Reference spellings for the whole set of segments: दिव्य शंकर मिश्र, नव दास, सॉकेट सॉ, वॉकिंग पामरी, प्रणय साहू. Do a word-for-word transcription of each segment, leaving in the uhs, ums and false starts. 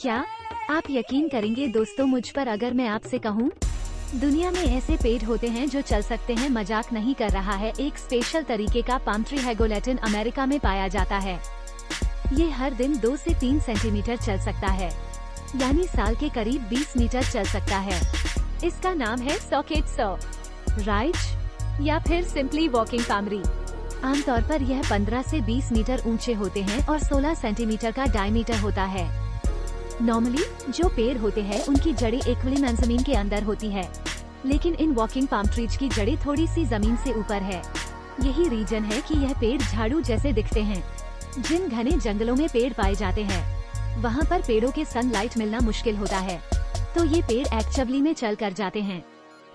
क्या आप यकीन करेंगे दोस्तों मुझ पर अगर मैं आपसे कहूँ दुनिया में ऐसे पेड़ होते हैं जो चल सकते हैं। मजाक नहीं कर रहा है। एक स्पेशल तरीके का पाम ट्री हैगोलेटिन अमेरिका में पाया जाता है। ये हर दिन दो से तीन सेंटीमीटर चल सकता है, यानी साल के करीब बीस मीटर चल सकता है। इसका नाम है सॉकेट सॉ, राइट, या फिर सिंपली वॉकिंग पामरी। आमतौर पर यह पंद्रह से बीस मीटर ऊंचे होते हैं और सोलह सेंटीमीटर का डायमीटर होता है। नॉर्मली जो पेड़ होते हैं उनकी जड़ें इक्विलिब्रियम जमीन के अंदर होती है, लेकिन इन वॉकिंग पाम ट्रीज की जड़ें थोड़ी सी जमीन से ऊपर है। यही रीजन है कि यह पेड़ झाड़ू जैसे दिखते हैं। जिन घने जंगलों में पेड़ पाए जाते हैं वहाँ पर पेड़ों के सनलाइट मिलना मुश्किल होता है, तो ये पेड़ एक्चुअली में चल कर जाते हैं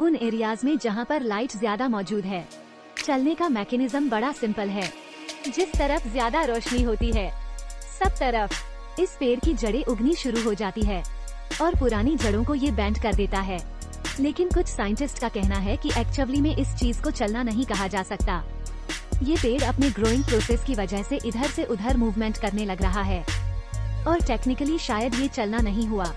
उन एरियाज में जहाँ पर लाइट ज्यादा मौजूद है। चलने का मैकेनिज्म बड़ा सिंपल है। जिस तरफ ज्यादा रोशनी होती है सब तरफ इस पेड़ की जड़ें उगनी शुरू हो जाती है और पुरानी जड़ों को ये बैंड कर देता है। लेकिन कुछ साइंटिस्ट का कहना है कि एक्चुअली में इस चीज को चलना नहीं कहा जा सकता। ये पेड़ अपने ग्रोइंग प्रोसेस की वजह से इधर से उधर मूवमेंट करने लग रहा है और टेक्निकली शायद ये चलना नहीं हुआ।